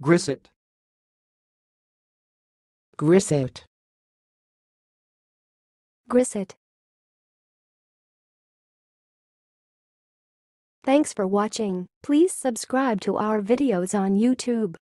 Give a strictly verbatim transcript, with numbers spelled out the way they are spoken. Grisset. Grisset. Grisset. Thanks for watching. Please subscribe to our videos on YouTube.